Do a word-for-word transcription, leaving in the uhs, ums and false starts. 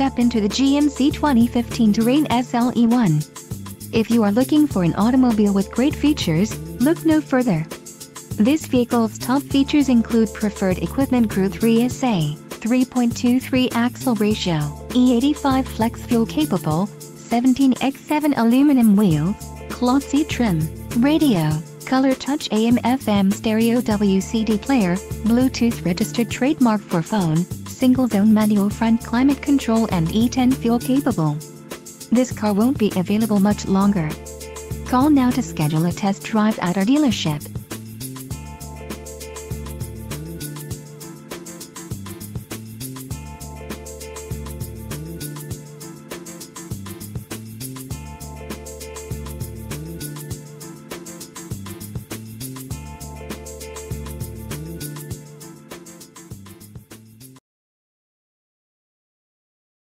step into the G M C twenty fifteen Terrain S L E one. If you are looking for an automobile with great features, look no further. This vehicle's top features include preferred equipment Group three S A, three point two three axle ratio, E eighty-five flex fuel capable, seventeen by seven aluminum wheels, cloth seat trim, radio, color touch A M F M stereo W C D player, Bluetooth registered trademark for phone, single zone manual front climate control and E ten fuel capable. This car won't be available much longer. Call now to schedule a test drive at our dealership.